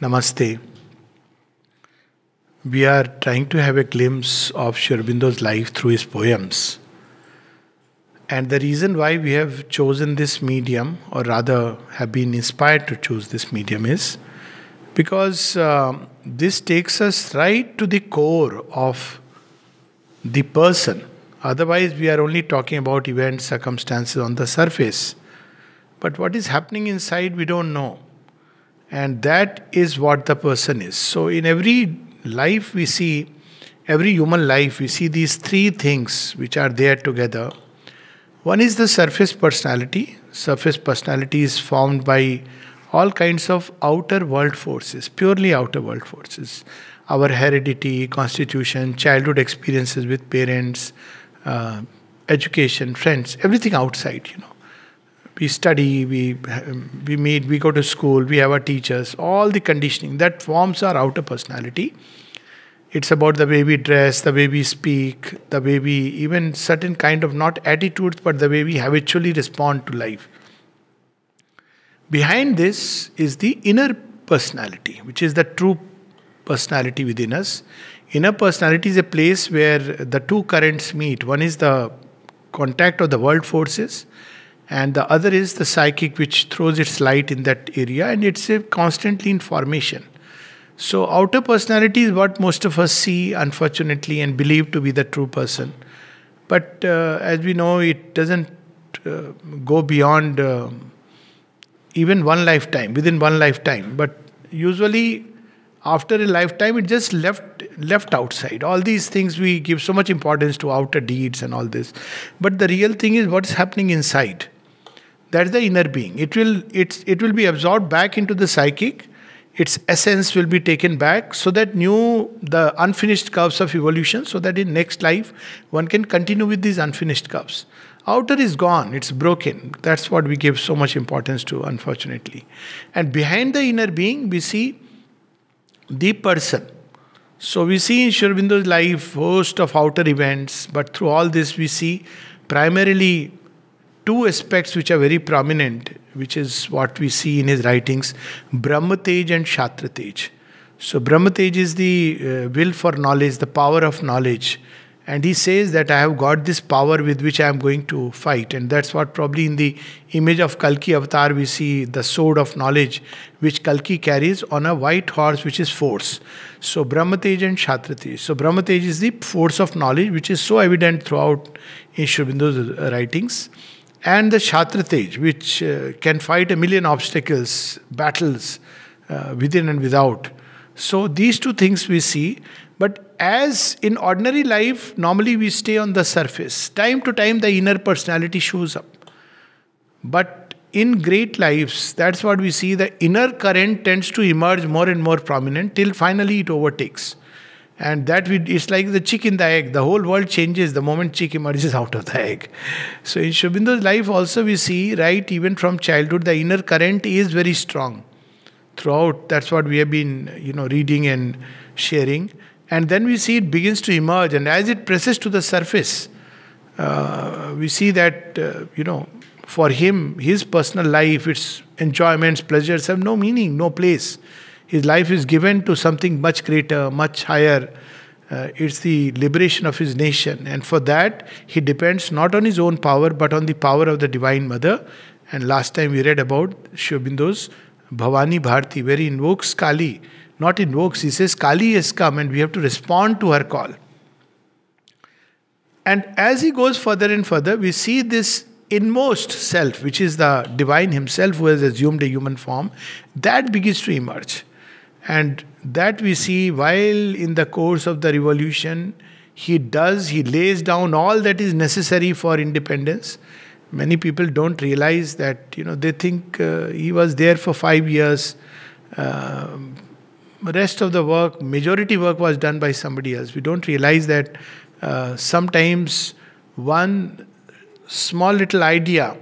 Namaste. We are trying to have a glimpse of Sri Aurobindo's life through his poems. And the reason why we have chosen this medium, or rather have been inspired to choose this medium, is because this takes us right to the core of the person. Otherwise we are only talking about events, circumstances on the surface. But what is happening inside, we don't know. And that is what the person is. So in every life we see, every human life, we see these three things which are there together. One is the surface personality. Surface personality is formed by all kinds of outer world forces, purely outer world forces. Our heredity, constitution, childhood experiences with parents, education, friends, everything outside, you know. We study, we meet, we go to school, we have our teachers, all the conditioning that forms our outer personality. It's about the way we dress, the way we speak, the way we, even certain kind of not attitudes, but the way we habitually respond to life. Behind this is the inner personality, which is the true personality within us. Inner personality is a place where the two currents meet. One is the contact of the world forces, and the other is the psychic, which throws its light in that area, and it's constantly in formation. So outer personality is what most of us see, unfortunately, and believe to be the true person. But as we know, it doesn't go beyond even one lifetime, within one lifetime. But usually after a lifetime, it just left outside. All these things, we give so much importance to outer deeds and all this. But the real thing is what's happening inside. That's the inner being. It will be absorbed back into the psychic. Its essence will be taken back, so that the unfinished curves of evolution, so that in next life one can continue with these unfinished curves. Outer is gone, it's broken. That's what we give so much importance to, unfortunately. And behind the inner being, we see the person. So we see in Sri Aurobindo's life host of outer events, but through all this we see primarily two aspects which are very prominent, which is what we see in his writings: Brahmatej and Shatratej. So Brahmatej is the will for knowledge, the power of knowledge. And he says that I have got this power with which I am going to fight. And that's what probably in the image of Kalki Avatar we see, the sword of knowledge which Kalki carries on a white horse, which is force. So Brahmatej and Shatratej. So Brahmatej is the force of knowledge, which is so evident throughout in Sri Aurobindo's writings. And the Shatratej, which can fight a million obstacles, battles within and without. So these two things we see. But as in ordinary life, normally we stay on the surface. Time to time the inner personality shows up. But in great lives, that's what we see. The inner current tends to emerge more and more prominent till finally it overtakes. And that it's like the chick in the egg. The whole world changes the moment chick emerges out of the egg. So in Sri Aurobindo's life also we see, right, even from childhood, the inner current is very strong. Throughout, that's what we have been, you know, reading and sharing. And then we see it begins to emerge. And as it presses to the surface, we see that, you know, for him, his personal life, its enjoyments, pleasures have no meaning, no place. His life is given to something much greater, much higher. It's the liberation of his nation. And for that, he depends not on his own power, but on the power of the Divine Mother. And last time we read about Sri Aurobindo's Bhawani Bharati, where he invokes Kali. Not invokes, he says Kali has come and we have to respond to her call. And as he goes further and further, we see this inmost self, which is the divine himself who has assumed a human form, that begins to emerge. And that we see while in the course of the revolution, he lays down all that is necessary for independence. Many people don't realize that, you know, they think he was there for 5 years. Rest of the work, majority work was done by somebody else. We don't realize that sometimes one small little idea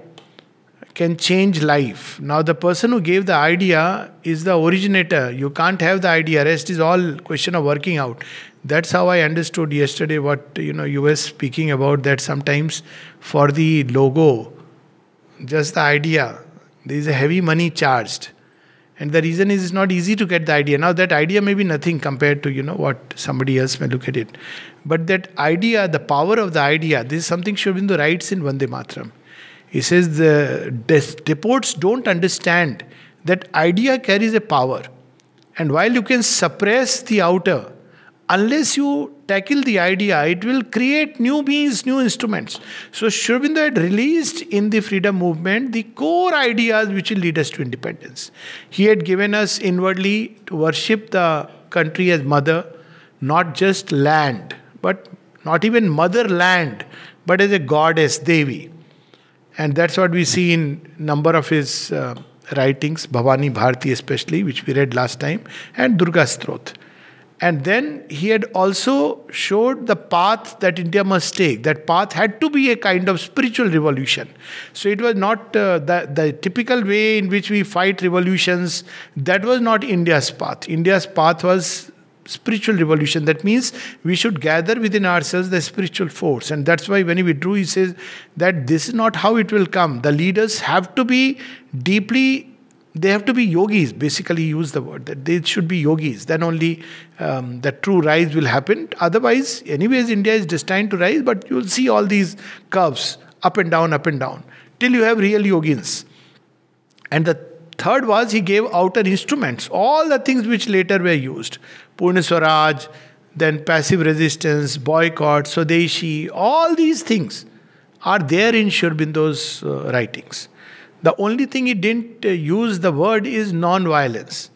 can change life. Now the person who gave the idea is the originator. You can't have the idea. Rest is all question of working out. That's how I understood yesterday what, you know, you were speaking about, that sometimes for the logo, just the idea, there is a heavy money charged. And the reason is it's not easy to get the idea. Now that idea may be nothing compared to, what somebody else may look at it. But that idea, the power of the idea, this is something Sri Aurobindo writes in Vande Mataram. He says the depots don't understand that idea carries a power. And while you can suppress the outer, unless you tackle the idea, it will create new beings, new instruments. So Sri Aurobindo had released in the freedom movement the core ideas which will lead us to independence. He had given us inwardly to worship the country as mother, not just land, but not even motherland, but as a goddess, Devi. And that's what we see in a number of his writings, Bhawani Bharati especially, which we read last time, and Durga Stotra. And then he had also showed the path that India must take. That path had to be a kind of spiritual revolution. So it was not the typical way in which we fight revolutions. That was not India's path. India's path was spiritual revolution. That means we should gather within ourselves the spiritual force. And that's why when he withdrew, he says that this is not how it will come. The leaders have to be deeply... They have to be yogis, basically use the word, that they should be yogis. Then only the true rise will happen. Otherwise, anyways, India is destined to rise, but you will see all these curves, up and down, till you have real yogins. And the third was, he gave outer instruments, all the things which later were used. Poorna Swaraj, then passive resistance, boycott, Swadeshi, all these things are there in Sri Aurobindo's writings. The only thing he didn't use the word is non-violence.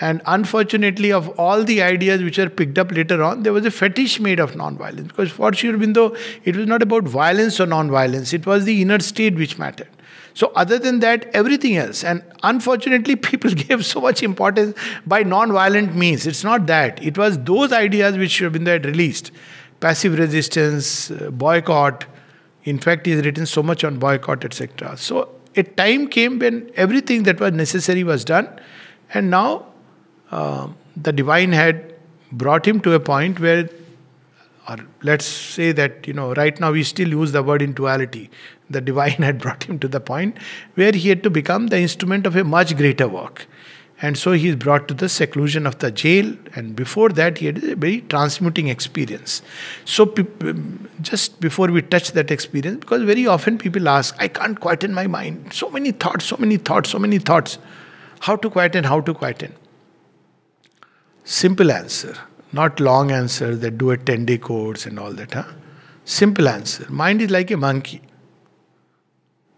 And unfortunately, of all the ideas which were picked up later on, there was a fetish made of non-violence. Because for Sri Aurobindo, it was not about violence or non-violence. It was the inner state which mattered. So other than that, everything else. And unfortunately, people gave so much importance by non-violent means. It's not that. It was those ideas which Sri Aurobindo had released. Passive resistance, boycott. In fact, he has written so much on boycott, etc. So a time came when everything that was necessary was done, and now the divine had brought him to a point where, or let's say that, right now we still use the word in duality. The divine had brought him to the point where he had to become the instrument of a much greater work. And so he is brought to the seclusion of the jail, and before that he had a very transmuting experience. So just before we touch that experience, because very often people ask, I can't quieten my mind. So many thoughts, so many thoughts, so many thoughts. How to quieten, how to quieten? Simple answer, not long answer that do a 10-day course and all that. Huh? Simple answer, mind is like a monkey.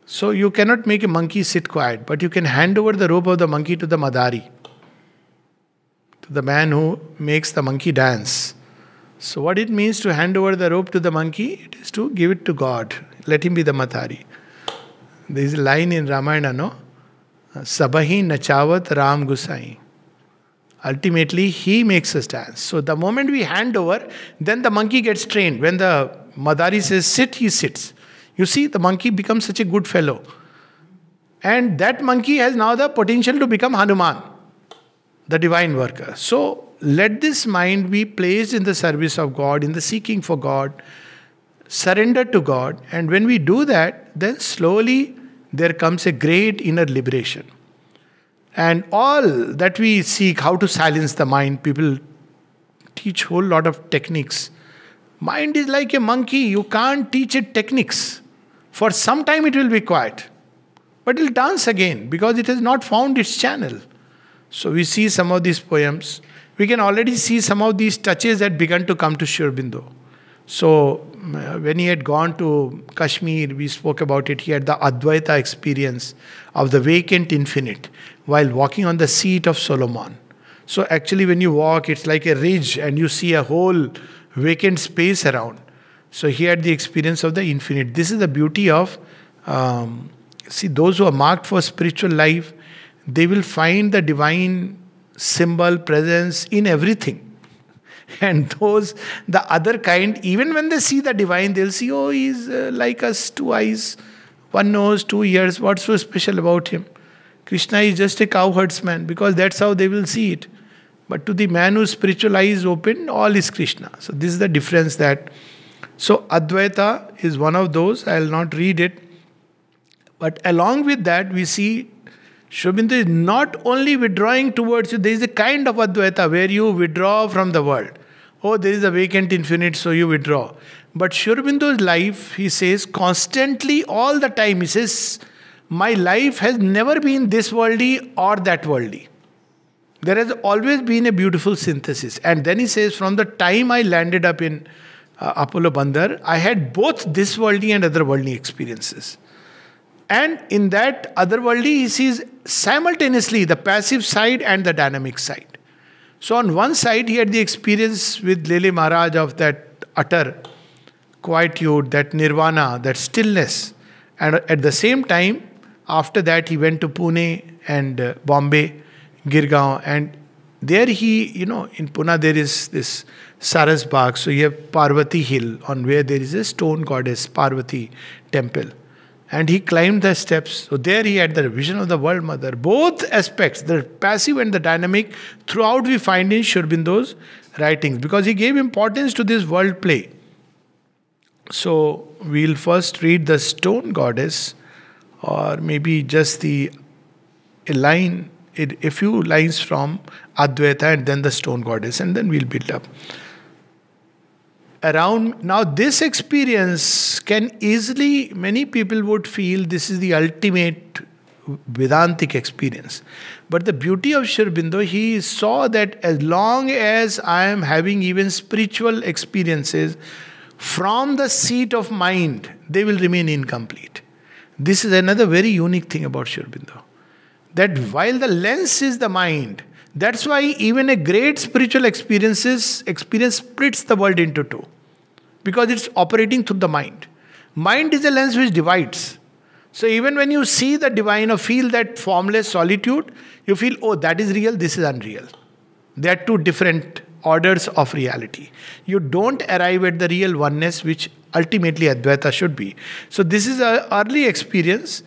So you cannot make a monkey sit quiet, but you can hand over the rope of the monkey to the madari, to the man who makes the monkey dance. So what it means to hand over the rope to the monkey, it is to give it to God. Let him be the madari. There is a line in Ramayana, no? Sabahi nachavat Ram Gusai. Ultimately, he makes us dance. So the moment we hand over, then the monkey gets trained. When the madari says sit, he sits. You see, the monkey becomes such a good fellow. And that monkey has now the potential to become Hanuman, the divine worker. So, let this mind be placed in the service of God, in the seeking for God, surrender to God. And when we do that, then slowly there comes a great inner liberation. And all that we seek, how to silence the mind, people teach a whole lot of techniques. Mind is like a monkey, you can't teach it techniques. For some time it will be quiet, but it will dance again because it has not found its channel. So we see some of these poems. We can already see some of these touches that began to come to Sri Aurobindo. So when he had gone to Kashmir, we spoke about it, he had the Advaita experience of the vacant infinite while walking on the seat of Solomon. So actually when you walk, it's like a ridge and you see a whole vacant space around. So he had the experience of the infinite. This is the beauty of, see, those who are marked for spiritual life, they will find the divine symbol, presence in everything. And those, the other kind, even when they see the divine, they'll see, oh, he's like us, two eyes, one nose, 2 ears, what's so special about him? Krishna is just a cowherdsman, because that's how they will see it. But to the man whose spiritual eye is open, all is Krishna. So this is the difference that... So Advaita is one of those. I will not read it. But along with that, we see Sri Aurobindo is not only withdrawing towards you, there is a kind of Advaita where you withdraw from the world. Oh, there is a vacant infinite, so you withdraw. But Sri Aurobindo's life, he says, constantly, all the time, he says, my life has never been this worldly or that worldly. There has always been a beautiful synthesis. And then he says, from the time I landed up in Apollo Bandar, I had both this worldly and other worldly experiences. And in that otherworldly, he sees simultaneously the passive side and the dynamic side. So on one side, he had the experience with Lele Maharaj of that utter quietude, that nirvana, that stillness. And at the same time, after that, he went to Pune and Bombay, Girgaon. And there he, you know, in Pune there is this Saras Bagh. So you have Parvati Hill, on where there is a stone goddess, Parvati temple. And he climbed the steps. So there he had the vision of the World Mother. Both aspects, the passive and the dynamic, throughout we find in Sri Aurobindo's writings. Because he gave importance to this world play. So we'll first read the stone goddess, or maybe just a few lines from Advaita, and then the stone goddess, and then we'll build up. Around now, this experience can easily, many people would feel this is the ultimate Vedantic experience. But the beauty of Sri Aurobindo, he saw that as long as I am having even spiritual experiences from the seat of mind, they will remain incomplete. This is another very unique thing about Sri Aurobindo, that while the lens is the mind, that's why even a great spiritual experience splits the world into two. Because it's operating through the mind. Mind is a lens which divides. So even when you see the divine or feel that formless solitude, you feel, oh, that is real, this is unreal. They are two different orders of reality. You don't arrive at the real oneness which ultimately Advaita should be. So this is an early experience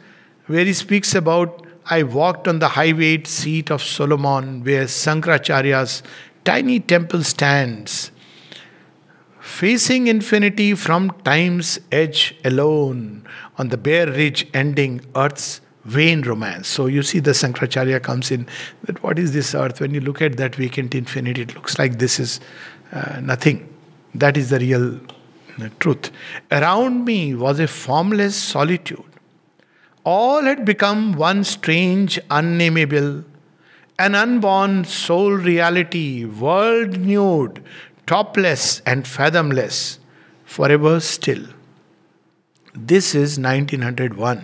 where he speaks about, I walked on the high-weight seat of Solomon, where Sankaracharya's tiny temple stands, facing infinity from time's edge alone, on the bare ridge ending earth's vain romance. So you see the Sankaracharya comes in, that what is this earth? When you look at that vacant infinity, it looks like this is nothing. That is the real truth. Around me was a formless solitude. All had become one strange, unnameable, an unborn soul reality, world nude, topless and fathomless, forever still. This is 1901.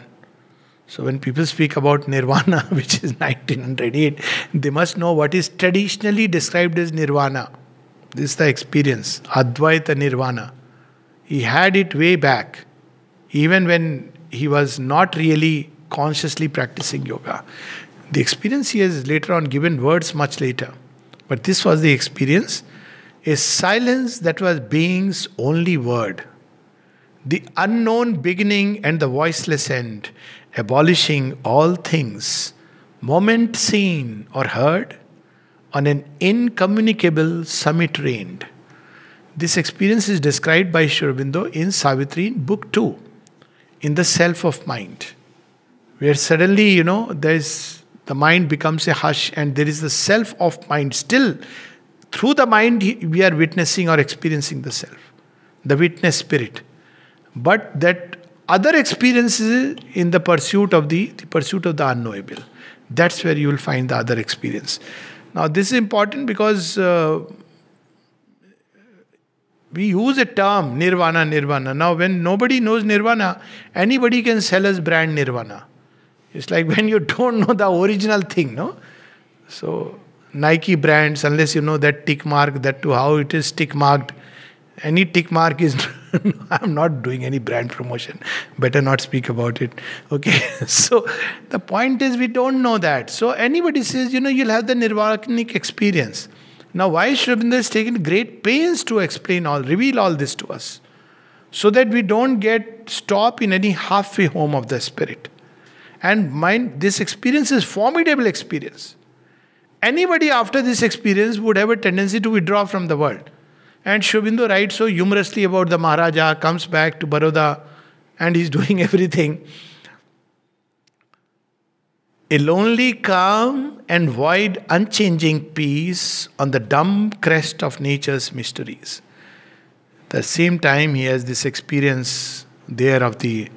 So when people speak about Nirvana, which is 1908, they must know what is traditionally described as Nirvana. This is the experience, Advaita Nirvana. He had it way back, even when he was not really consciously practicing yoga. The experience he has later on given words much later. But this was the experience. A silence that was being's only word. The unknown beginning and the voiceless end. Abolishing all things. Moment seen or heard. On an incommunicable summit reigned. This experience is described by Sri Aurobindo in Savitri in Book 2. In the self of mind, where suddenly, you know, the mind becomes a hush and there is the self of mind. Still, through the mind, we are witnessing or experiencing the self, the witness spirit. But that other experience is in the pursuit of the pursuit of the unknowable. That's where you will find the other experience. Now, this is important because we use a term, Nirvana, Nirvana. Now, when nobody knows Nirvana, anybody can sell us brand Nirvana. It's like when you don't know the original thing, no? So, Nike brands, unless you know that tick mark, that to how it is tick marked, any tick mark is... I'm not doing any brand promotion. Better not speak about it. Okay, so the point is we don't know that. So, anybody says, you know, you'll have the Nirvanic experience. Now, why Sri Aurobindo has taken great pains to explain all, reveal all this to us, so that we don't get stopped in any halfway home of the spirit. And mind, this experience is formidable experience. Anybody after this experience would have a tendency to withdraw from the world. And Sri Aurobindo writes so humorously about the Maharaja, comes back to Baroda, and he's doing everything. A lonely, calm and void, unchanging peace on the dumb crest of nature's mysteries. At the same time, he has this experience there of the,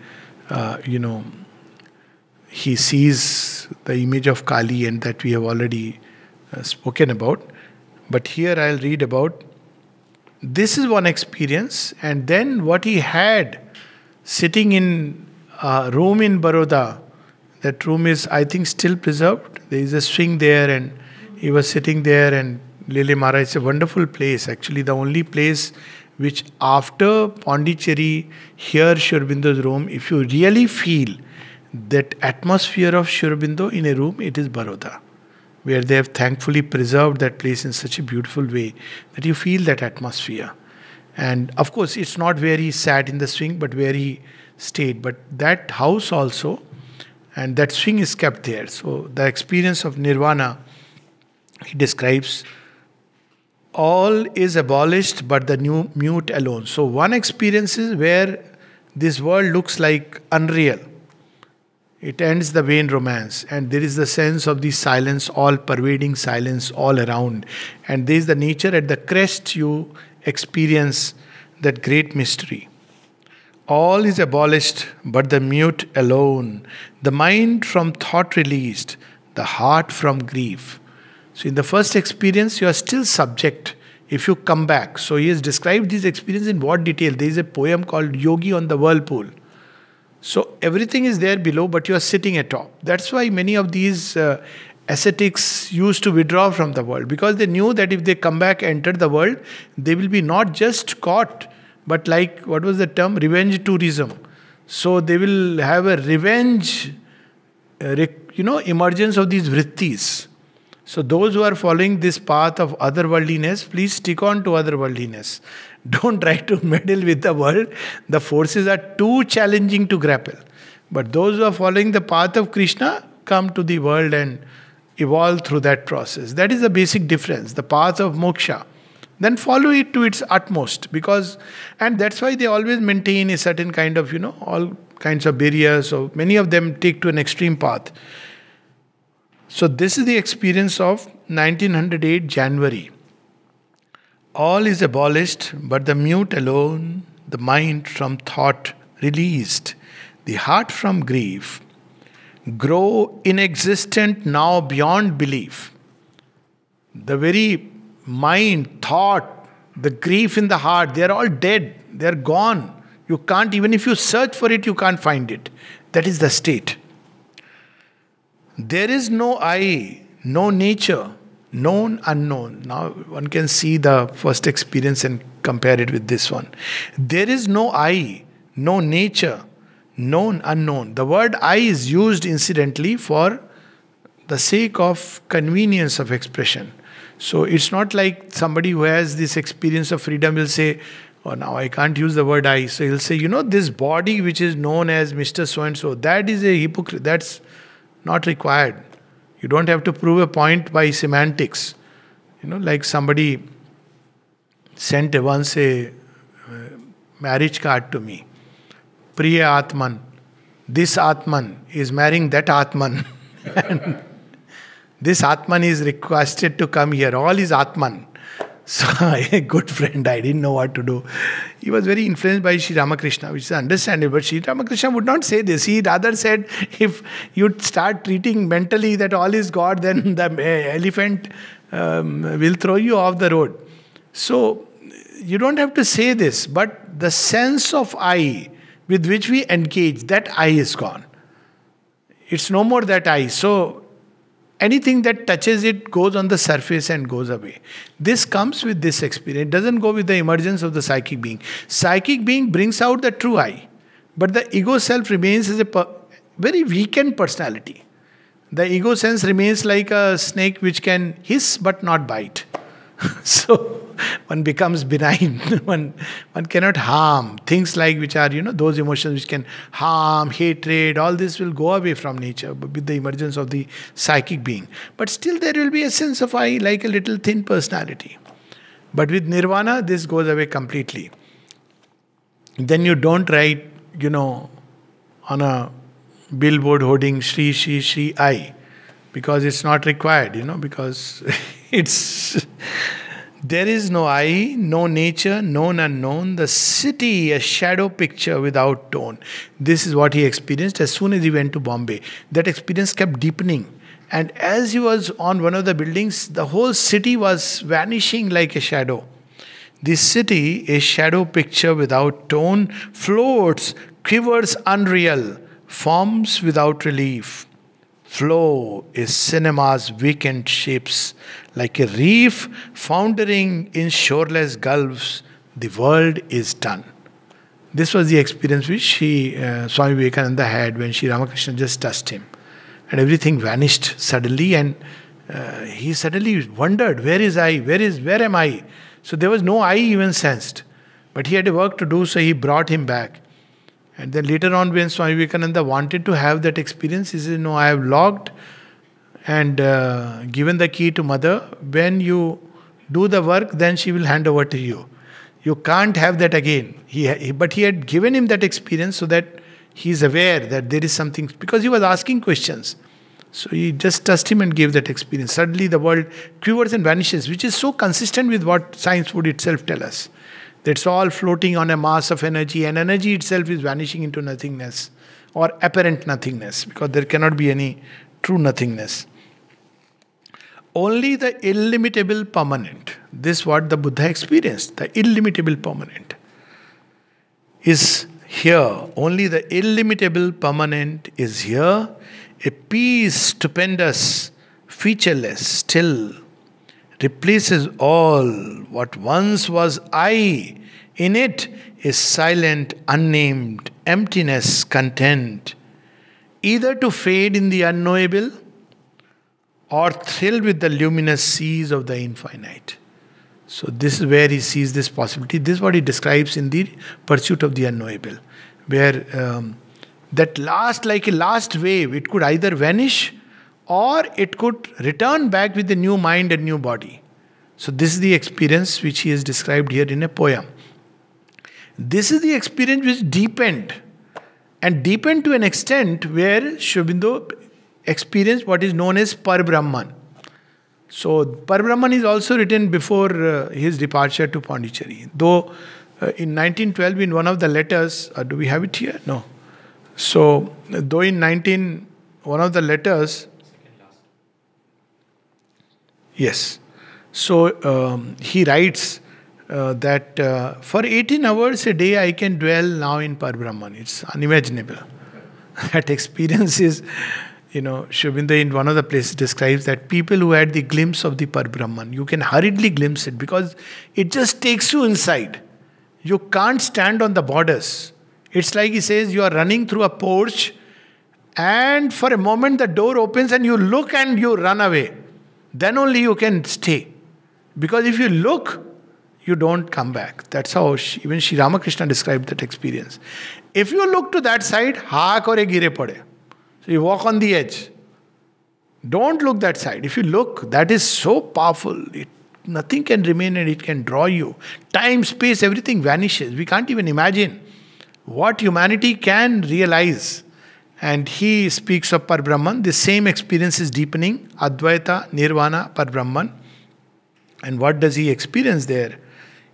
he sees the image of Kali, and that we have already spoken about. But here I'll read about, this is one experience, and then what he had sitting in a room in Baroda. That room is, I think, still preserved. There is a swing there, and he was sitting there, and Lele Maharaj, it's a wonderful place. Actually, the only place which after Pondicherry, here Sri Aurobindo's room, if you really feel that atmosphere of Sri Aurobindo in a room, it is Baroda, where they have thankfully preserved that place in such a beautiful way that you feel that atmosphere. And of course, it's not where he sat in the swing, but where he stayed. But that house also, and that swing is kept there. So the experience of Nirvana, he describes, all is abolished but the new mute alone. So one experience is where this world looks like unreal. It ends the vain romance, and there is the sense of the silence, all pervading silence all around. And there is the nature at the crest, you experience that great mystery. All is abolished, but the mute alone. The mind from thought released, the heart from grief. So in the first experience, you are still subject if you come back. So he has described this experience in what detail? There is a poem called Yogi on the Whirlpool. So everything is there below, but you are sitting atop. That's why many of these ascetics used to withdraw from the world, because they knew that if they come back, enter the world, they will be not just caught, but like, what was the term? Revenge tourism. So they will have a revenge, emergence of these vrittis. So those who are following this path of otherworldliness, please stick on to otherworldliness. Don't try to meddle with the world. The forces are too challenging to grapple. But those who are following the path of Krishna, come to the world and evolve through that process. That is the basic difference. The path of moksha. Then follow it to its utmost, because, and that's why they always maintain a certain kind of, all kinds of barriers, so many of them take to an extreme path. So this is the experience of 1908 January. All is abolished, but the mute alone, the mind from thought released, the heart from grief, grow inexistent now beyond belief. The very mind, thought, the grief in the heart, they are all dead. They are gone. You can't, even if you search for it, you can't find it. That is the state. There is no I, no nature, known, unknown. Now one can see the first experience and compare it with this one. There is no I, no nature, known, unknown. The word I is used incidentally for the sake of convenience of expression. So it's not like somebody who has this experience of freedom will say, oh, now I can't use the word I. So he'll say, this body which is known as Mr. So-and-so, that is a hypocrite. That's not required. You don't have to prove a point by semantics. Like somebody sent once a marriage card to me. Priya Atman. This Atman is marrying that Atman. And this Atman is requested to come here. All is Atman. So, a good friend, I didn't know what to do. He was very influenced by Sri Ramakrishna, which is understandable. But Sri Ramakrishna would not say this. He rather said, if you start treating mentally that all is God, then the elephant will throw you off the road. So, you don't have to say this. But the sense of I with which we engage, that I is gone. It's no more that I. So, anything that touches it goes on the surface and goes away. This comes with this experience. It doesn't go with the emergence of the psychic being. Psychic being brings out the true I. But the ego self remains as a very weakened personality. The ego sense remains like a snake which can hiss but not bite. So, one becomes benign. One cannot harm. Things like which are, those emotions which can harm, hatred, all this will go away from nature with the emergence of the psychic being. But still there will be a sense of I, like a little thin personality. But with Nirvana, this goes away completely. Then you don't write, on a billboard hoarding Shri, Shri, Shri, I. because it's not required, you know, because it's... There is no I, no nature, known unknown, the city, a shadow picture without tone. This is what he experienced as soon as he went to Bombay. That experience kept deepening. And as he was on one of the buildings, the whole city was vanishing like a shadow. This city, a shadow picture without tone, floats, quivers unreal, forms without relief. Flow is cinema's weakened shapes, like a reef foundering in shoreless gulfs. The world is done. This was the experience which Swami Vivekananda had when Sri Ramakrishna just touched him. And everything vanished suddenly, and he suddenly wondered, where is I? Where am I? So there was no I even sensed. But he had a work to do, so he brought him back. And then later on, when Swami Vivekananda wanted to have that experience, he said, no, I have logged and given the key to Mother. When you do the work, then she will hand over to you. You can't have that again. But he had given him that experience so that he is aware that there is something, because he was asking questions. So he just touched him and gave that experience. Suddenly the world quivers and vanishes, which is so consistent with what science would itself tell us. That's all floating on a mass of energy, and energy itself is vanishing into nothingness or apparent nothingness, because there cannot be any true nothingness. Only the illimitable permanent, this is what the Buddha experienced, the illimitable permanent is here. Only the illimitable permanent is here, a peace stupendous, featureless, still, replaces all what once was I. In it is silent, unnamed, emptiness, content, either to fade in the unknowable or thrill with the luminous seas of the infinite. So this is where he sees this possibility. This is what he describes in the Pursuit of the Unknowable, where that last, like a last wave, it could either vanish or it could return back with a new mind and new body. So this is the experience which he has described here in a poem. This is the experience which deepened, and deepened to an extent where Sri Aurobindo experienced what is known as Parabrahman. So Parabrahman is also written before his departure to Pondicherry. Though in 1912, in one of the letters, do we have it here? No. So though in one of the letters, yes. So he writes that for 18 hours a day I can dwell now in Parabrahman. It's unimaginable. That experience is, you know, Sri Aurobindo in one of the places describes that people who had the glimpse of the Parabrahman, you can hurriedly glimpse it because it just takes you inside. You can't stand on the borders. It's like he says, you are running through a porch and for a moment the door opens and you look and you run away. Then only you can stay. Because if you look, you don't come back. That's how even Sri Ramakrishna described that experience. If you look to that side, haak aur gire pade. So you walk on the edge. Don't look that side. If you look, that is so powerful. Nothing can remain and it can draw you. Time, space, everything vanishes. We can't even imagine what humanity can realize. And he speaks of Parabrahman. The same experience is deepening. Advaita, Nirvana, Parabrahman. And what does he experience there?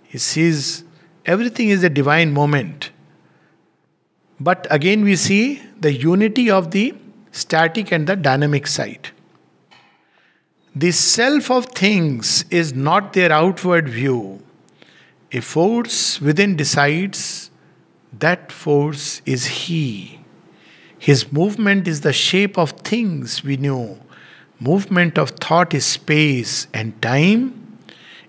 He sees everything is a divine moment. But again we see the unity of the static and the dynamic side. The self of things is not their outward view. A force within decides, that force is he. His movement is the shape of things we knew. Movement of thought is space and time.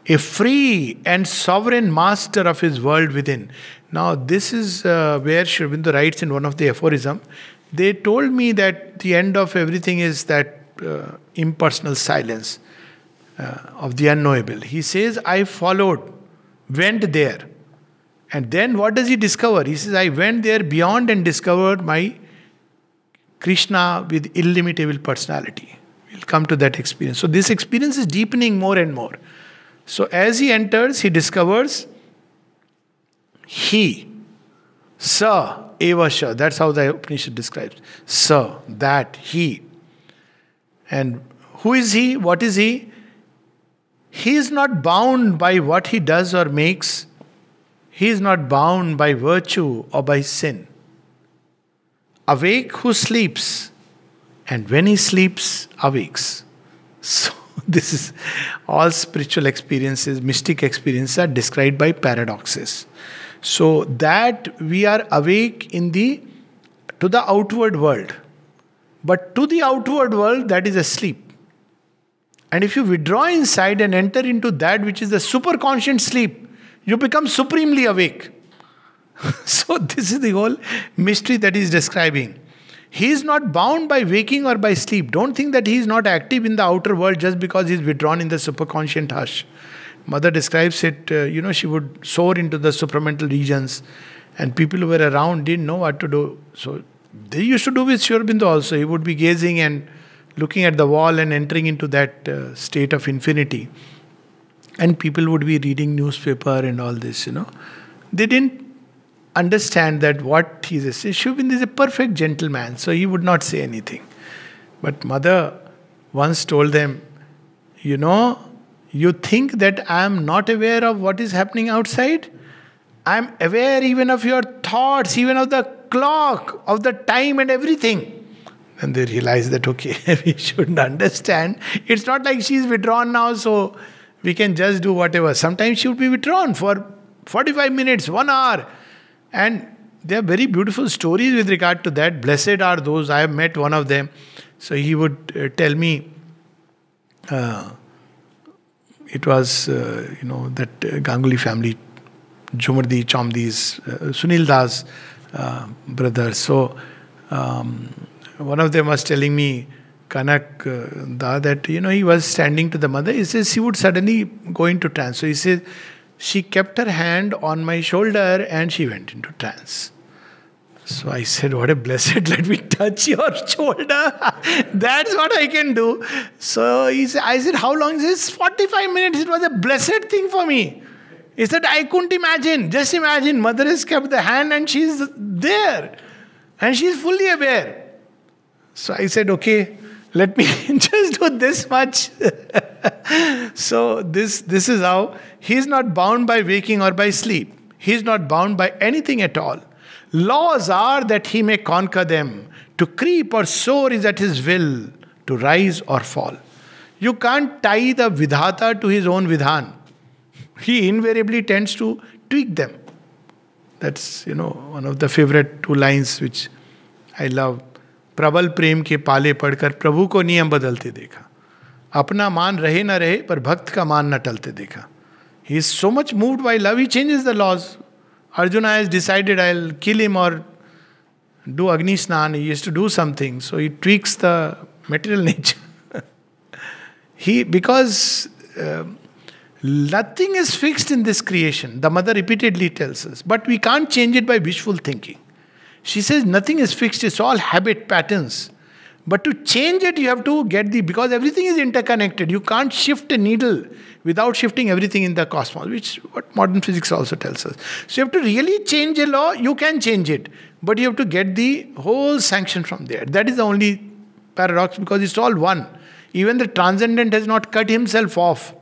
A free and sovereign master of his world within. Now this is where Sri Aurobindo writes in one of the aphorisms. They told me that the end of everything is that impersonal silence of the unknowable. He says, I followed, went there. And then what does he discover? He says, I went there beyond and discovered my Krishna with illimitable personality. We'll come to that experience. So this experience is deepening more and more. So as he enters, he discovers he, sa, eva sha. That's how the Upanishad describes. Sa, that, he. And who is he? What is he? He is not bound by what he does or makes. He is not bound by virtue or by sin. Awake who sleeps, and when he sleeps, awakes. So this is all spiritual experiences, mystic experiences are described by paradoxes. So that we are awake to the outward world. But to the outward world, that is asleep. And if you withdraw inside and enter into that which is the superconscient sleep, you become supremely awake. So this is the whole mystery that he is describing. He is not bound by waking or by sleep. Don't think that he is not active in the outer world just because he is withdrawn in the superconscient hush. Mother describes it, she would soar into the supramental regions and people who were around didn't know what to do. So they used to do with Sri Aurobindo also. He would be gazing and looking at the wall and entering into that state of infinity. And people would be reading newspaper and all this, They didn't understand that what he is. Sri Aurobindo is a perfect gentleman, so he would not say anything. But Mother once told them, you think that I am not aware of what is happening outside? I am aware even of your thoughts, even of the clock, of the time and everything. And they realized that, okay, we should understand. It's not like she's withdrawn now, so we can just do whatever. Sometimes she would be withdrawn for 45 minutes, 1 hour. And there are very beautiful stories with regard to that. Blessed are those. I have met one of them. So he would tell me, it was, that Ganguly family, Jhumardi, Chomdis, Sunil Das brothers. So one of them was telling me, Kanak Da, that, he was standing to the mother. He says, she would suddenly go into trance. So he says, she kept her hand on my shoulder and she went into trance. So I said, what a blessed, let me touch your shoulder. That's what I can do. So I said, how long? He says, 45 minutes. It was a blessed thing for me. He said, I couldn't imagine. Just imagine, mother has kept the hand and she's there. And she's fully aware. So I said, okay, let me just do this much. So this is how he is not bound by waking or by sleep. He is not bound by anything at all. Laws are that he may conquer them. To creep or soar is at his will. To rise or fall. You can't tie the Vidhata to his own Vidhan. He invariably tends to tweak them. That's, one of the favorite two lines which I love. प्रबल प्रेम के पाले पढ़कर प्रभु को नियम बदलते देखा, अपना मान रहे न रहे पर भक्त का मान न टलते देखा. He is so much moved by love, he changes the laws. Arjuna has decided I'll kill him or do Agni Snan. He has to do something, so he tweaks the material nature. Because nothing is fixed in this creation. The mother repeatedly tells us, but we can't change it by wishful thinking. She says nothing is fixed, it's all habit patterns. But to change it, you have to because everything is interconnected. You can't shift a needle without shifting everything in the cosmos, which what modern physics also tells us. So you have to really change a law, you can change it. But you have to get the whole sanction from there. That is the only paradox, because it's all one. Even the transcendent has not cut himself off.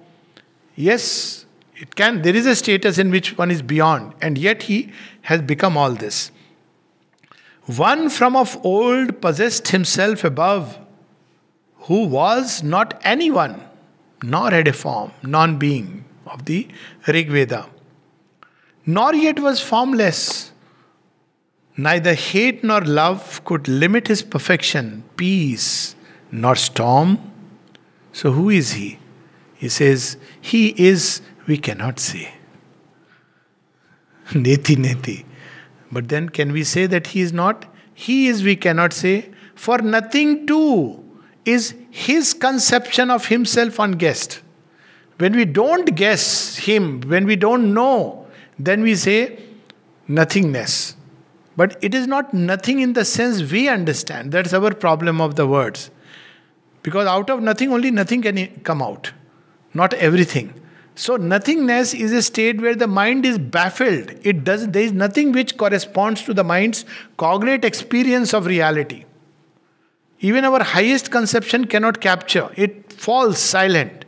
Yes, it can. There is a status in which one is beyond, and yet he has become all this. One from of old possessed himself above, who was not anyone, nor had a form, non-being of the Rig Veda, nor yet was formless. Neither hate nor love could limit his perfection, peace nor storm. So who is he? He says, he is, we cannot say. Neti neti. But then can we say that he is not? He is, we cannot say. For nothing too is his conception of himself unguessed. When we don't guess him, when we don't know, then we say nothingness. But it is not nothing in the sense we understand. That's our problem of the words. Because out of nothing, only nothing can come out. Not everything. So nothingness is a state where the mind is baffled. It doesn't. There is nothing which corresponds to the mind's cognate experience of reality. Even our highest conception cannot capture. It falls silent.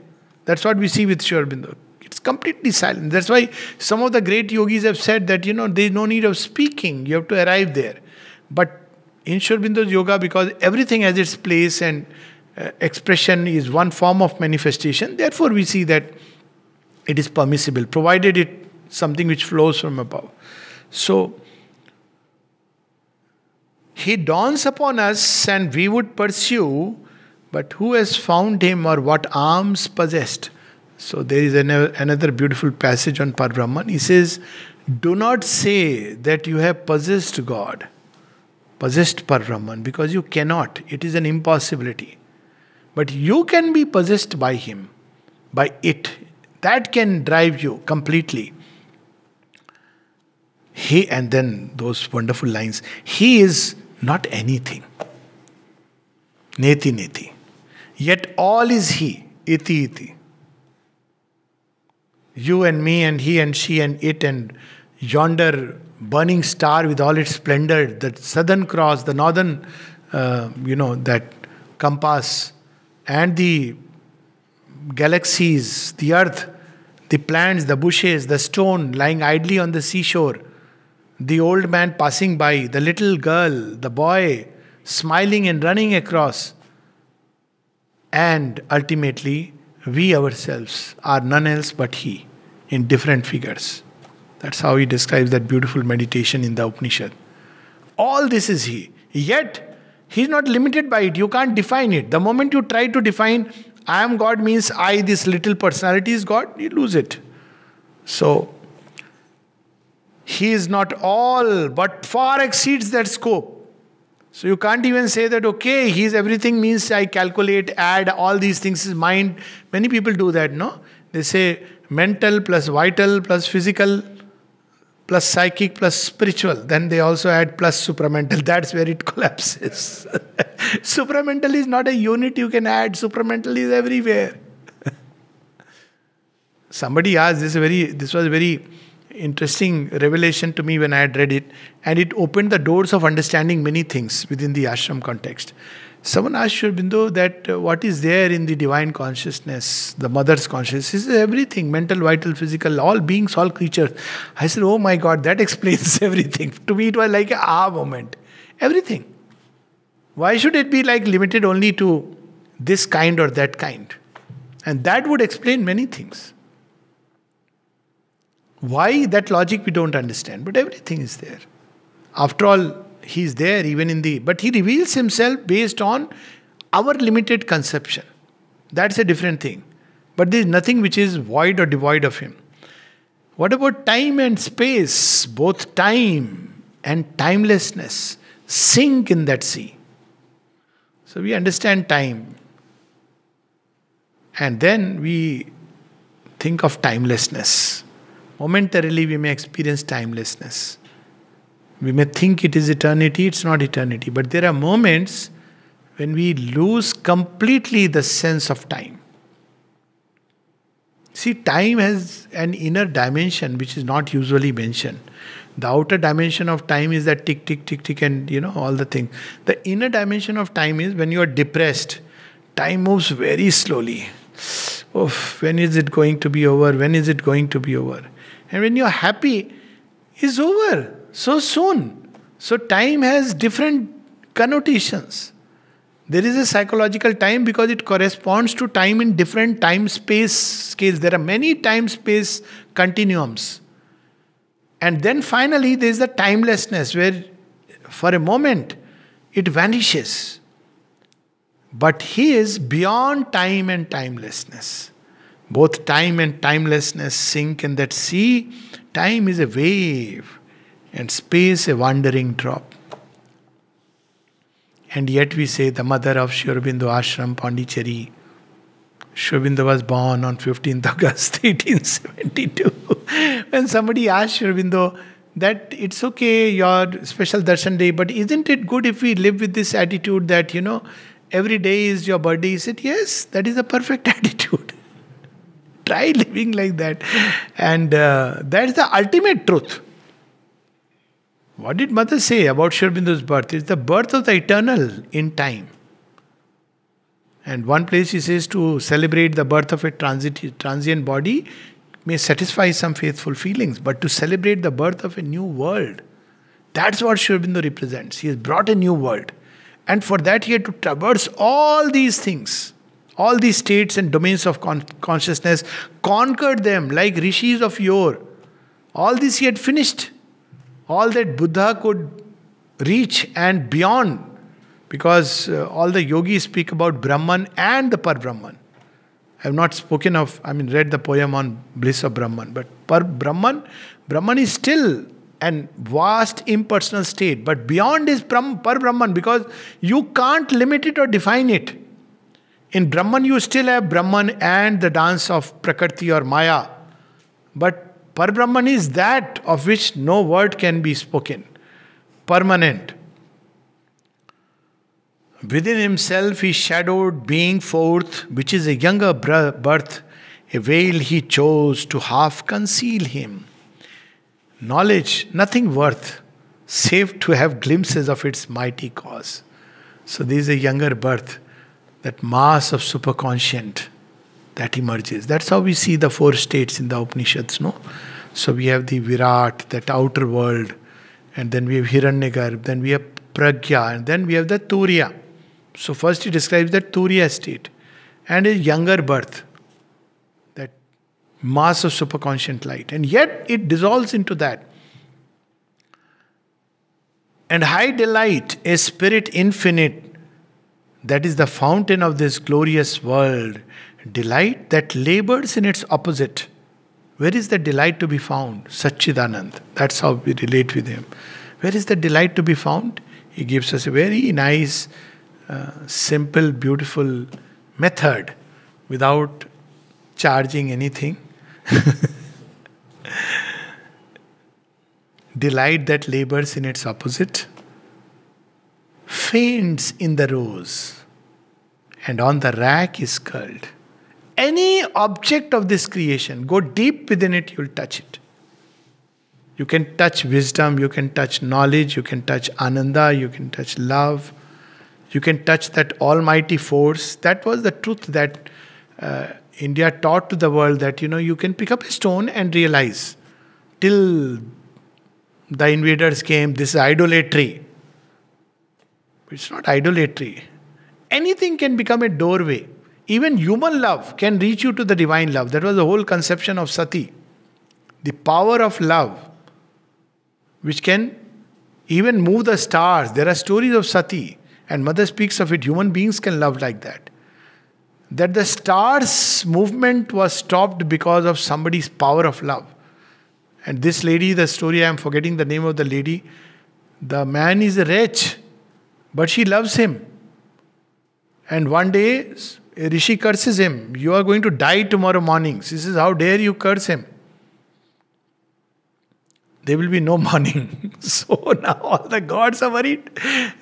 That's what we see with Sri Aurobindo. It's completely silent. That's why some of the great yogis have said that, you know, there's no need of speaking. You have to arrive there. But in Sri Aurobindo's yoga, because everything has its place and expression is one form of manifestation, therefore we see that it is permissible, provided it something which flows from above. So, he dawns upon us and we would pursue, but who has found him or what arms possessed? So there is another beautiful passage on Parabrahman. He says, do not say that you have possessed God, possessed Parabrahman, because you cannot. It is an impossibility. But you can be possessed by him, by it. That can drive you completely. And then those wonderful lines. He is not anything. Neti neti. Yet all is he. Iti iti. You and me and he and she and it and yonder burning star with all its splendor, that southern cross, the northern, that compass and the galaxies, the earth, the plants, the bushes, the stone lying idly on the seashore, the old man passing by, the little girl, the boy smiling and running across, and ultimately we ourselves are none else but he, in different figures. That's how he describes that beautiful meditation in the Upanishad. All this is he. Yet, he is not limited by it. You can't define it. The moment you try to define, I am God means I, this little personality is God, you lose it. So, he is not all, but far exceeds that scope. So you can't even say that, okay, he is everything means I calculate, add, all these things is mind. Many people do that, no? They say mental plus vital plus physical plus psychic plus spiritual. Then they also add plus supramental. That's where it collapses. Supramental is not a unit you can add. Supramental is everywhere. Somebody asked, this was a very interesting revelation to me when I had read it, and it opened the doors of understanding many things within the ashram context. Someone asked Sri Aurobindo that what is there in the divine consciousness, the mother's consciousness, is everything, mental, vital, physical, all beings, all creatures. I said, oh my God, that explains everything. To me it was like an ah moment. Everything. Why should it be like limited only to this kind or that kind? And that would explain many things. Why that logic we don't understand, but everything is there. After all, he is there even in the... But he reveals himself based on our limited conception. That's a different thing. But there is nothing which is void or devoid of him. What about time and space? Both time and timelessness sink in that sea. So we understand time. And then we think of timelessness. Momentarily we may experience timelessness. We may think it is eternity, it's not eternity. But there are moments when we lose completely the sense of time. See, time has an inner dimension which is not usually mentioned. The outer dimension of time is that tick, tick, tick, tick and all the things. The inner dimension of time is when you are depressed, time moves very slowly. Oof, when is it going to be over? When is it going to be over? And when you're happy, it's over so soon. So time has different connotations. There is a psychological time because it corresponds to time in different time-space scales. There are many time-space continuums. And then finally there is the timelessness where for a moment it vanishes. But he is beyond time and timelessness. Both time and timelessness sink in that sea. Time is a wave and space a wandering drop. And yet we say the mother of Sri Aurobindo Ashram, Pondicherry. Sri Aurobindo was born on 15th August 1872. When somebody asked Sri Aurobindo that it's okay, your special darshan day, but isn't it good if we live with this attitude that, every day is your birthday. He said, yes, that is a perfect attitude. Try living like that. And that's the ultimate truth. What did Mother say about Sri Aurobindo's birth? It's the birth of the eternal in time. And one place he says to celebrate the birth of a transient body may satisfy some faithful feelings, but to celebrate the birth of a new world, that's what Sri Aurobindo represents. He has brought a new world. And for that he had to traverse all these things, all these states and domains of consciousness, conquered them like rishis of yore. All this he had finished. All that Buddha could reach and beyond, because all the yogis speak about Brahman and the Parabrahman. I have not spoken of, I mean read the poem on bliss of Brahman, but Brahman is still an vast impersonal state, but beyond is Parabrahman, because you can't limit it or define it. In Brahman you still have Brahman and the dance of Prakriti or Maya, but Parabrahman is that of which no word can be spoken. Permanent. Within himself he shadowed being forth, which is a younger birth. A veil he chose to half conceal him. Knowledge, nothing worth, save to have glimpses of its mighty cause. So there is a younger birth, that mass of superconscient that emerges. That's how we see the four states in the Upanishads, no? So we have the Virat, that outer world, and then we have Hiranyagarbha, then we have Pragya, and then we have the Turiya. So first he describes the Turiya state, and a younger birth, that mass of superconscient light, and yet it dissolves into that. And high delight, a spirit infinite, that is the fountain of this glorious world, delight that labors in its opposite. Where is the delight to be found? Sachidanand. That's how we relate with him. Where is the delight to be found? He gives us a very nice, simple, beautiful method without charging anything. Delight that labors in its opposite, faints in the rose, and on the rack is curled. Any object of this creation, go deep within it, you'll touch it. You can touch wisdom, you can touch knowledge, you can touch Ananda, you can touch love, you can touch that almighty force. That was the truth that India taught to the world, that you can pick up a stone and realize. Till the invaders came, this is idolatry. It's not idolatry. Anything can become a doorway. Even human love can reach you to the divine love. That was the whole conception of Sati. The power of love, which can even move the stars. There are stories of Sati, and Mother speaks of it. Human beings can love like that. That the stars' movement was stopped because of somebody's power of love. And this lady, the story, I am forgetting the name of the lady. The man is a wretch, but she loves him. And one day, a rishi curses him. You are going to die tomorrow morning. He says, how dare you curse him? There will be no morning. So now all the gods are worried.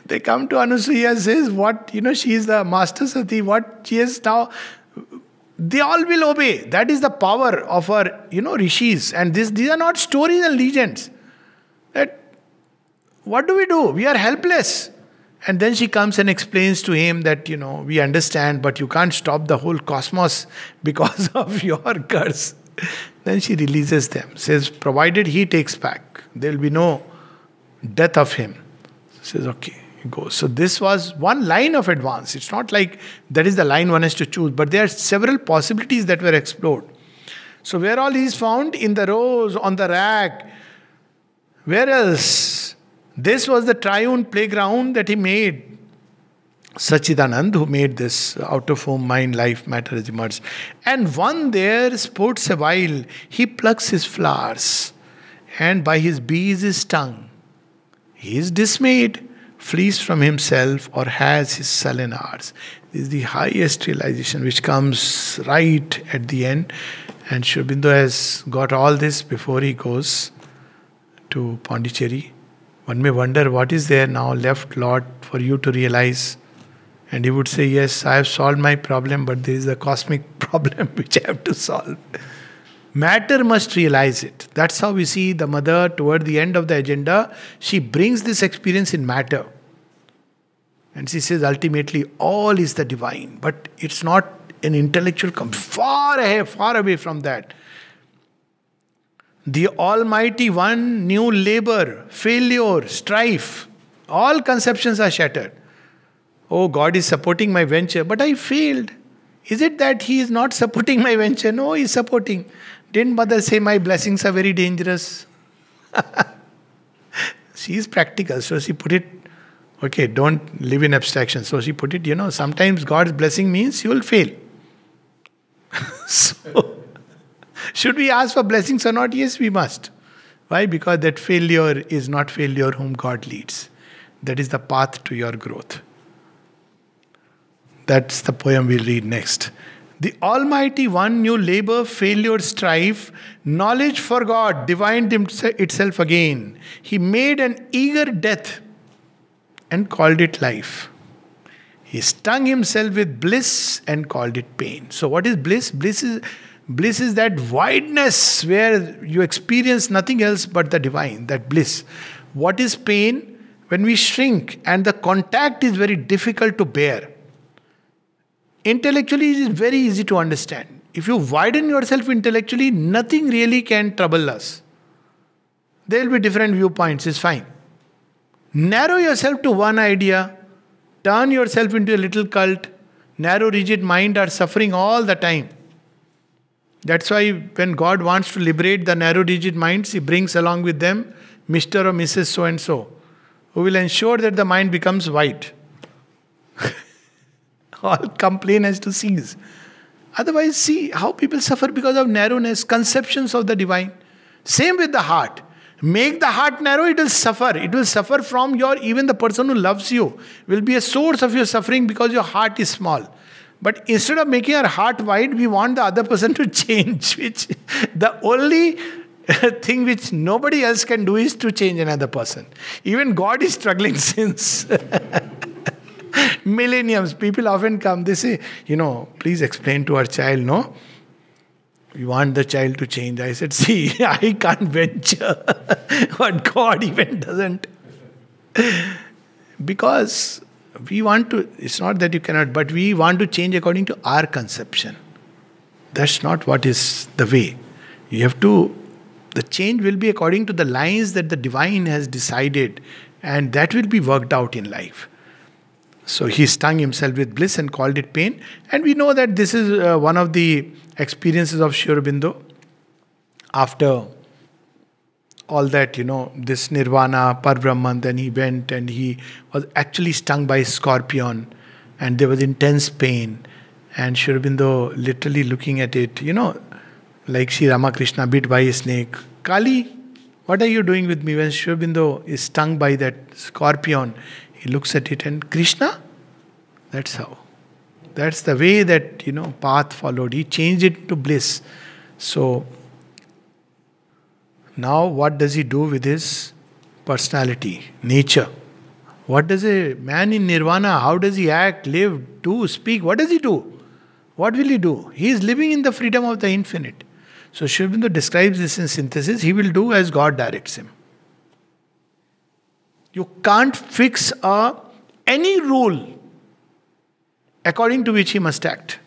They come to Anusuya and says, what, she is the master Sati, what she is now. They all will obey. That is the power of our, rishis. And these are not stories and legends. That, what do? We are helpless. And then she comes and explains to him that, we understand, but you can't stop the whole cosmos because of your curse. Then she releases them. Says, provided he takes back, there will be no death of him. Says, okay, he goes. So this was one line of advance. It's not like that is the line one has to choose, but there are several possibilities that were explored. So where all he is found? In the rows, on the rack. Where else? This was the triune playground that he made. Sachidanand, who made this out of whom mind, life, matter has emerged. And one there sports a while. He plucks his flowers, and by his bees is stung. He is dismayed, flees from himself, or has his sullen hours. This is the highest realization which comes right at the end. And Sri Aurobindo has got all this before he goes to Pondicherry. One may wonder, what is there now left, Lord, for you to realize? And he would say, yes, I have solved my problem, but there is a cosmic problem which I have to solve. Matter must realize it. That's how we see the Mother toward the end of the agenda. She brings this experience in matter. And she says, ultimately, all is the divine. But it's not an intellectual concept. Far away from that. The Almighty One knew labor, failure, strife. All conceptions are shattered. Oh, God is supporting my venture, but I failed. Is it that He is not supporting my venture? No, He is supporting. Didn't Mother say my blessings are very dangerous? She is practical, so she put it, okay, don't live in abstraction. So she put it, you know, sometimes God's blessing means you will fail. So, should we ask for blessings or not? Yes, we must. Why? Because that failure is not failure whom God leads. That is the path to your growth. That's the poem we'll read next. The Almighty One knew labor, failure, strife, knowledge for God, divined itself again. He made an eager death and called it life. He stung himself with bliss and called it pain. So what is bliss? Bliss is that wideness where you experience nothing else but the divine, that bliss. What is pain? When we shrink and the contact is very difficult to bear. Intellectually, it is very easy to understand. If you widen yourself intellectually, nothing really can trouble us. There will be different viewpoints, it's fine. Narrow yourself to one idea, turn yourself into a little cult. Narrow, rigid mind are suffering all the time. That's why when God wants to liberate the narrow, rigid minds, He brings along with them Mr. or Mrs. so and so, who will ensure that the mind becomes white. All complain has to cease. Otherwise, see how people suffer because of narrowness, conceptions of the divine. Same with the heart. Make the heart narrow, it will suffer. It will suffer from your, even the person who loves you will be a source of your suffering because your heart is small. But instead of making our heart wide, we want the other person to change, which the only thing which nobody else can do is to change another person. Even God is struggling since millenniums. People often come, they say, you know, please explain to our child, no? We want the child to change. I said, see, I can't venture what God even doesn't. Because we want to, it's not that you cannot, but we want to change according to our conception. That's not what is the way. You have to, the change will be according to the lines that the divine has decided, and that will be worked out in life. So he stung himself with bliss and called it pain. And we know that this is one of the experiences of Sri Aurobindo. After all that, you know, this Nirvana, Parabrahman, then he went and he was actually stung by a scorpion. And there was intense pain. And Sri Aurobindo literally looking at it, you know, like Sri Ramakrishna bit by a snake. Kali, what are you doing with me? When Sri Aurobindo is stung by that scorpion, he looks at it and Krishna, that's how. That's the way that, you know, path followed. He changed it to bliss. So, now what does he do with his personality, nature? What does a man in Nirvana, how does he act, live, do, speak? What does he do? What will he do? He is living in the freedom of the infinite. So Sri Aurobindo describes this in synthesis. He will do as God directs him. You can't fix any rule according to which he must act.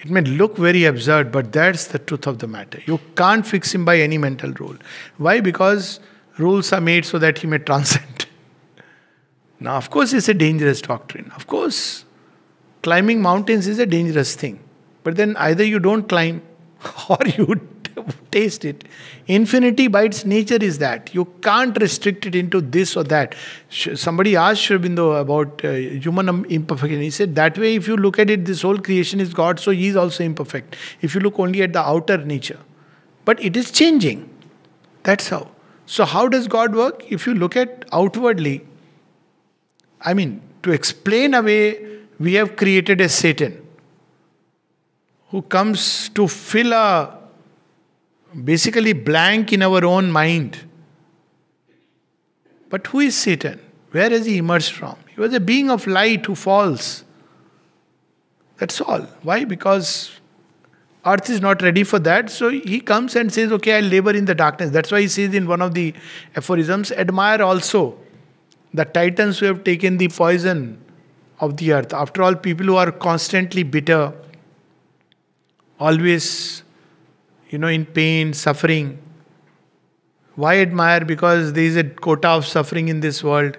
It may look very absurd, but that's the truth of the matter. You can't fix him by any mental rule. Why? Because rules are made so that he may transcend. Now, of course, it's a dangerous doctrine. Of course, climbing mountains is a dangerous thing. But then either you don't climb or you taste it. Infinity by its nature is that. You can't restrict it into this or that. Somebody asked Sri Aurobindo about human imperfection. He said, that way if you look at it, this whole creation is God, so He is also imperfect. If you look only at the outer nature. But it is changing. That's how. So how does God work? If you look at outwardly, I mean, to explain away, we have created a Satan who comes to fill a basically blank in our own mind. But who is Satan? Where has he emerged from? He was a being of light who falls. That's all. Why? Because earth is not ready for that. So he comes and says, okay, I'll labor in the darkness. That's why he says in one of the aphorisms, admire also the titans who have taken the poison of the earth. After all, people who are constantly bitter, always, in pain, suffering. Why admire? Because there is a quota of suffering in this world,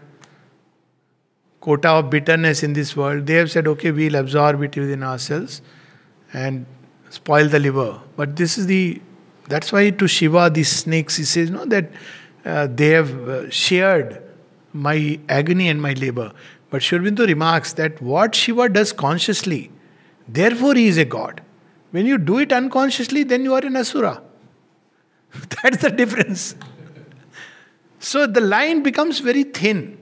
quota of bitterness in this world. They have said, okay, we'll absorb it within ourselves and spoil the liver. But this is the, that's why to Shiva, these snakes, he says, no, that they have shared my agony and my labor. But Sri Aurobindo remarks that what Shiva does consciously, therefore he is a god. When you do it unconsciously, then you are an asura. That's the difference. So the line becomes very thin.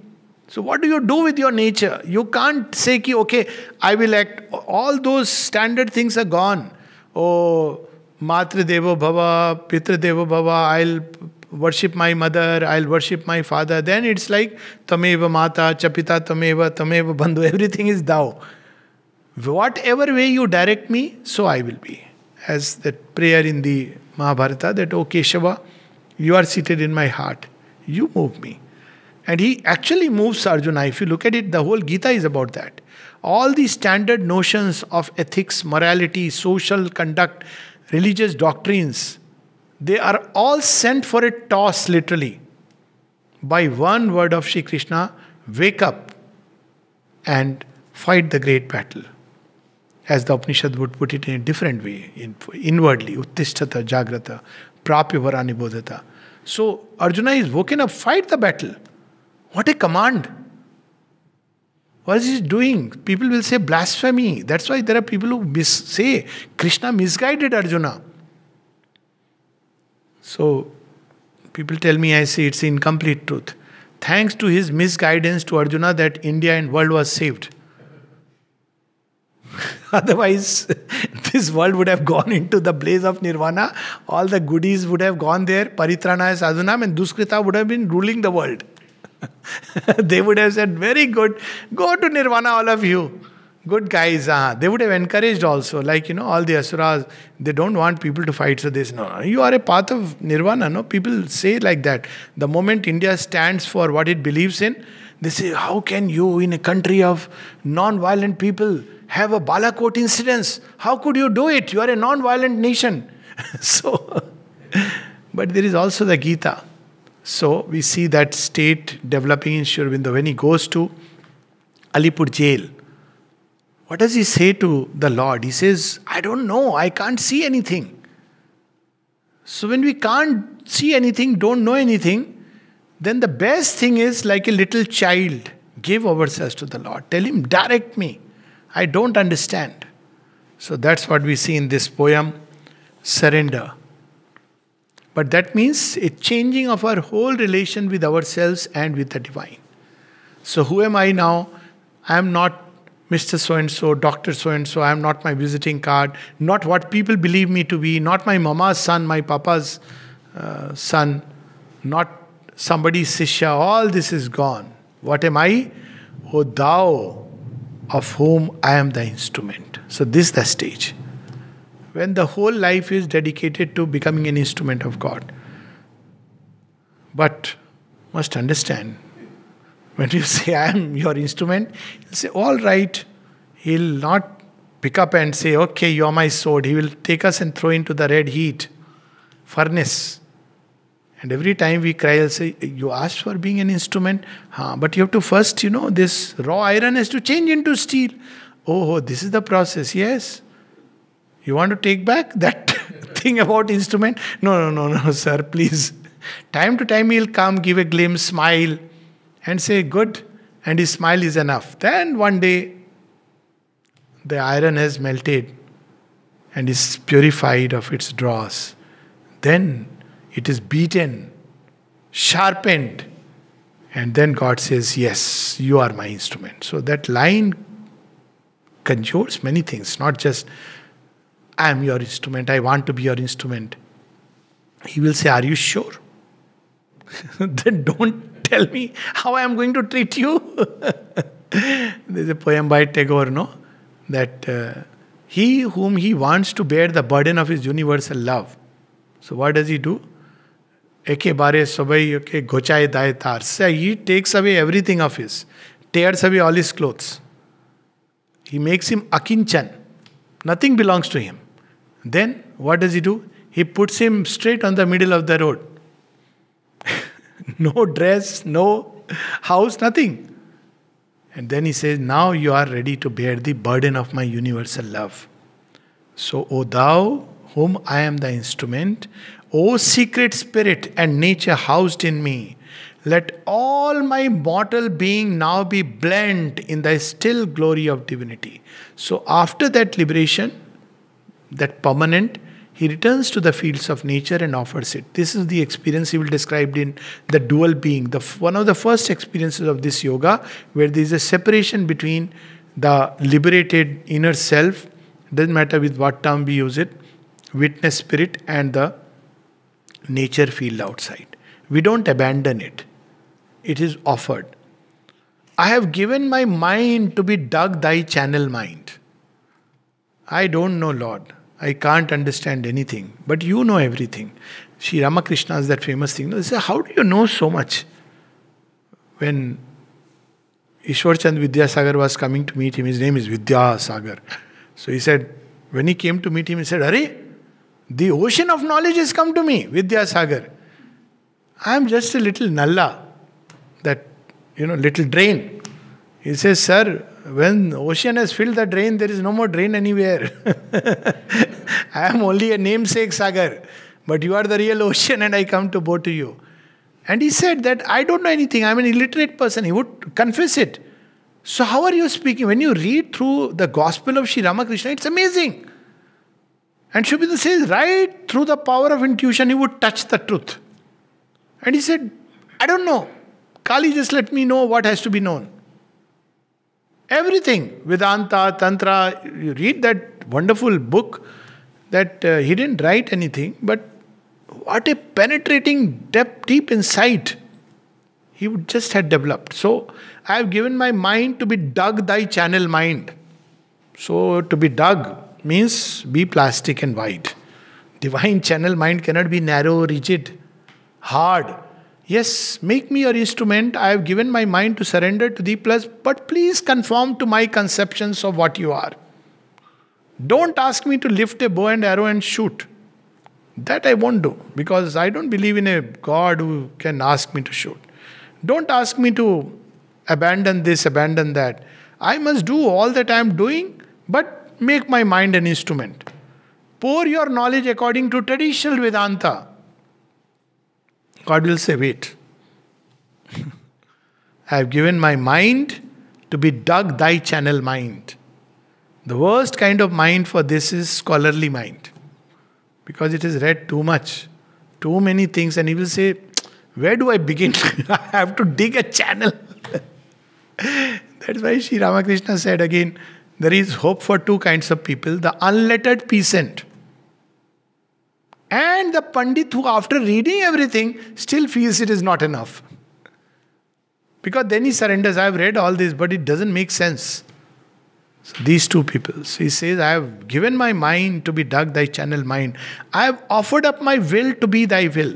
So what do you do with your nature? You can't say, okay, I will act. All those standard things are gone. Oh, Matra Devo Bhava, Pitra Devo Bhava, I'll worship my mother, I'll worship my father. Then it's like, Tameva Mata, Chapita Tameva, Tameva Bandhu, everything is thou. Whatever way you direct me, so I will be. As that prayer in the Mahabharata, that, O Keshava, you are seated in my heart. You move me. And he actually moves Arjuna. If you look at it, the whole Gita is about that. All the standard notions of ethics, morality, social conduct, religious doctrines, they are all sent for a toss, literally. By one word of Sri Krishna, wake up and fight the great battle. As the Upanishad would put it in a different way, inwardly, Uttishtata, Jagrata, Prapyavarani Bodhata. So Arjuna is woken up, fight the battle. What a command! What is he doing? People will say blasphemy. That's why there are people who say Krishna misguided Arjuna. So people tell me, I say it's incomplete truth. Thanks to his misguidance to Arjuna, that India and world was saved. Otherwise, this world would have gone into the blaze of Nirvana. All the goodies would have gone there. Paritrana sadhunam and Duskrita would have been ruling the world. They would have said, very good, go to Nirvana, all of you. Good guys. They would have encouraged also. Like, all the asuras, they don't want people to fight. So they say, no, you are a path of Nirvana. No, people say like that. The moment India stands for what it believes in, they say, how can you in a country of non-violent people have a Balakot incidents? How could you do it? You are a non-violent nation. So, but there is also the Gita. So we see that state developing in Sri Aurobindo. When he goes to Alipur jail, what does he say to the Lord? He says, I don't know, I can't see anything. So when we can't see anything, don't know anything, then the best thing is, like a little child, give ourselves to the Lord. Tell him, direct me. I don't understand. So that's what we see in this poem, surrender. But that means a changing of our whole relation with ourselves and with the divine. So who am I now? I am not Mr. So-and-so, Dr. So-and-so. I am not my visiting card. Not what people believe me to be. Not my mama's son, my papa's son. Not somebody's sishya. All this is gone. What am I? O thou, of whom I am the instrument. So this is the stage. When the whole life is dedicated to becoming an instrument of God. But must understand, when you say, I am your instrument, he'll say, all right. He'll not pick up and say, okay, you are my sword. He will take us and throw into the red heat, furnace. And every time we cry, I'll say, you asked for being an instrument, but you have to first, this raw iron has to change into steel. Oh, this is the process, yes. You want to take back that thing about instrument? No, sir, please. Time to time he'll come, give a glimpse, smile, and say, good, and his smile is enough. Then one day, the iron has melted and is purified of its dross. Then it is beaten, sharpened, and then God says, yes, you are my instrument. So that line conjures many things, not just, I am your instrument, I want to be your instrument. He will say, are you sure? Then don't tell me how I am going to treat you. There's a poem by Tagore, no? That he whom he wants to bear the burden of his universal love. So what does he do? Ekebare sobai yoke gochai daetar. So he takes away everything of his, tears away all his clothes. He makes him akinchan. Nothing belongs to him. Then what does he do? He puts him straight on the middle of the road. No dress, no house, nothing. And then he says, now you are ready to bear the burden of my universal love. So, O thou, whom I am the instrument, O secret spirit and nature housed in me, let all my mortal being now be blent in thy still glory of divinity. So after that liberation, that permanent, he returns to the fields of nature and offers it. This is the experience he will describe in the dual being. One of the first experiences of this yoga, where there is a separation between the liberated inner self, doesn't matter with what term we use it, witness spirit, and the nature field outside. We don't abandon it. It is offered. I have given my mind to be dug thy channel mind. I don't know, Lord. I can't understand anything, but you know everything. Sri Ramakrishna is that famous thing. They say, how do you know so much? When Ishwarchand Vidyasagar was coming to meet him, his name is Vidyasagar. So he said, when he came to meet him, he said, Arey, the ocean of knowledge has come to me, Vidyasagar. I am just a little nalla, that, little drain. He says, sir, when the ocean has filled the drain, there is no more drain anywhere. I am only a namesake Sagar, but you are the real ocean and I come to bow to you. And he said that, I don't know anything, I am an illiterate person. He would confess it. So how are you speaking? When you read through the gospel of Sri Ramakrishna, it's amazing. And Sri Aurobindo says, right through the power of intuition, he would touch the truth. And he said, I don't know. Kali just let me know what has to be known. Everything, Vedanta, Tantra, you read that wonderful book that he didn't write anything, but what a penetrating depth, deep insight he just had developed. So, I have given my mind to be dug thy channel mind. So, to be dug means be plastic and wide. Divine channel mind cannot be narrow, rigid, hard. Yes, make me your instrument. I have given my mind to surrender to thee, but please conform to my conceptions of what you are. Don't ask me to lift a bow and arrow and shoot. That I won't do, because I don't believe in a God who can ask me to shoot. Don't ask me to abandon this, abandon that. I must do all that I am doing, but make my mind an instrument. Pour your knowledge according to traditional Vedanta. God will say, wait. I have given my mind to be dug thy channel mind. The worst kind of mind for this is scholarly mind. Because it is read too much. Too many things, and he will say, where do I begin? I have to dig a channel. That's why Sri Ramakrishna said again, there is hope for two kinds of people. The unlettered peasant. And the Pandit who, after reading everything, still feels it is not enough. Because then he surrenders, I have read all this, but it doesn't make sense. So these two people. So he says, I have given my mind to be dug thy channel mind. I have offered up my will to be thy will.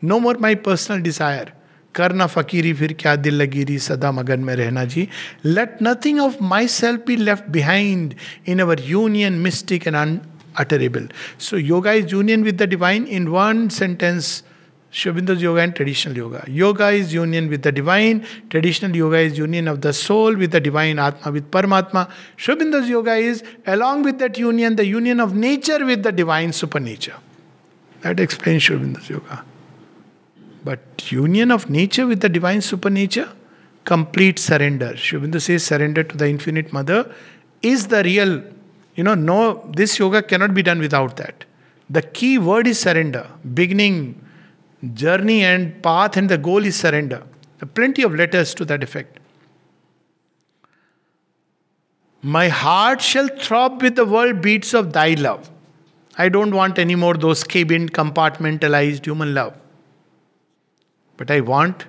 No more my personal desire. Karna fakiri fir kya dil lagiri sada magan mein rehna ji. Let nothing of myself be left behind in our union, mystic and unutterable. So yoga is union with the divine. In one sentence, Sri Aurobindo's yoga and traditional yoga. Yoga is union with the divine. Traditional yoga is union of the soul with the divine Atma, with Paramatma. Sri Aurobindo's yoga is, along with that union, the union of nature with the divine supernature. That explains Sri Aurobindo's yoga. But union of nature with the divine supernature, complete surrender. Sri Aurobindo says, surrender to the infinite mother is the real. No, this yoga cannot be done without that. The key word is surrender. Beginning, journey and path and the goal is surrender. There are plenty of letters to that effect. My heart shall throb with the world beats of thy love. I don't want any more those cabined, compartmentalized human love. But I want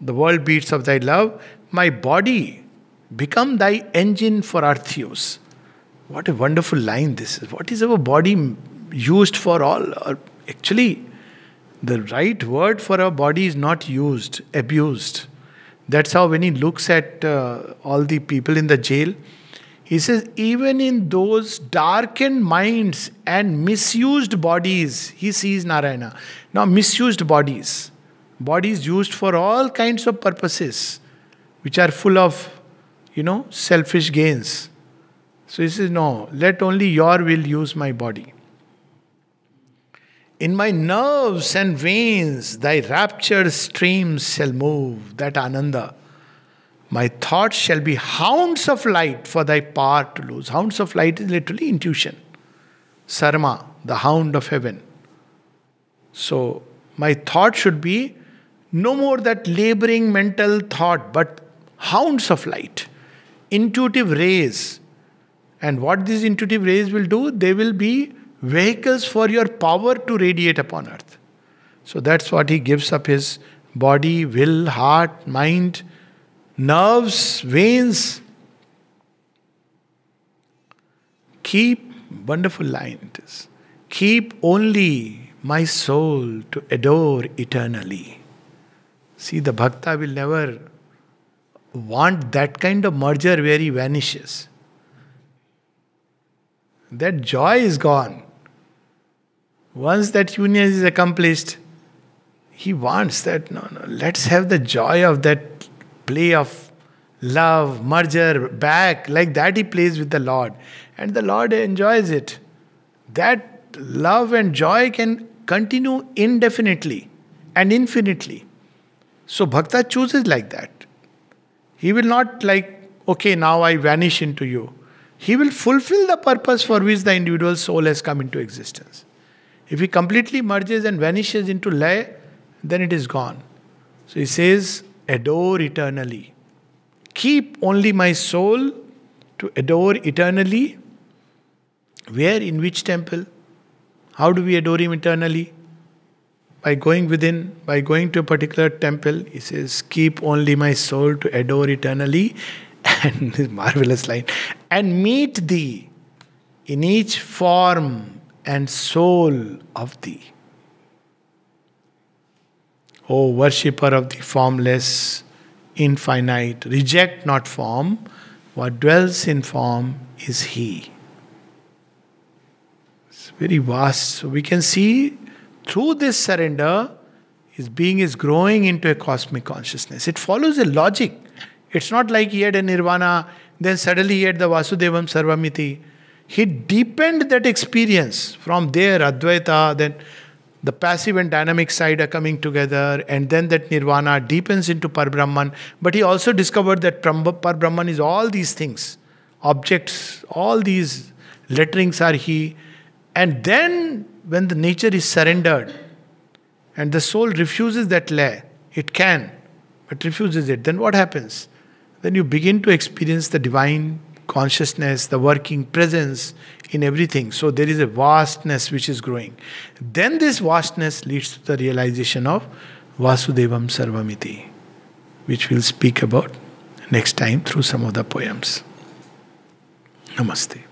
the world beats of thy love. My body become thy engine for earth use. What a wonderful line this is. What is our body used for all? Actually, The right word for our body is not used, abused. That's how when he looks at all the people in the jail, he says, even in those darkened minds and misused bodies, he sees Narayana. Now, misused bodies, bodies used for all kinds of purposes, which are full of, selfish gains. So he says, no, let only your will use my body. In my nerves and veins, thy raptured streams shall move, that Ananda. My thoughts shall be hounds of light for thy power to lose. Hounds of light is literally intuition. Sarma, the hound of heaven. So, my thought should be no more that laboring mental thought, but hounds of light. Intuitive rays. And what these intuitive rays will do, they will be vehicles for your power to radiate upon earth. So that's what he gives up his body, will, heart, mind, nerves, veins. Keep, wonderful line it is, keep only my soul to adore eternally. See, the Bhakta will never want that kind of merger where he vanishes. That joy is gone. Once that union is accomplished, he wants that, no, let's have the joy of that play of love, merger, back, like that he plays with the Lord. And the Lord enjoys it. That love and joy can continue indefinitely and infinitely. So Bhakta chooses like that. He will not like, okay, now I vanish into you. He will fulfill the purpose for which the individual soul has come into existence. If he completely merges and vanishes into lay, then it is gone. So he says, adore eternally. Keep only my soul to adore eternally. Where? In which temple? How do we adore him eternally? By going within, by going to a particular temple. He says, keep only my soul to adore eternally. And this marvelous line, and meet thee in each form and soul of thee. O worshipper of the formless, infinite, reject not form, what dwells in form is he. It's very vast. So we can see through this surrender, his being is growing into a cosmic consciousness. It follows a logic. It's not like he had a Nirvana, then suddenly he had the Vasudevam Sarvamiti. He deepened that experience. From there, Advaita, then the passive and dynamic side are coming together, and then that Nirvana deepens into Parabrahman. But he also discovered that Parabrahman is all these things, objects, all these letterings are he. And then, when the nature is surrendered, and the soul refuses that lay, it can, but refuses it, then what happens? Then you begin to experience the divine consciousness, the working presence in everything. So there is a vastness which is growing. Then this vastness leads to the realization of Vasudevam Sarvamiti, which we'll speak about next time through some of the poems. Namaste.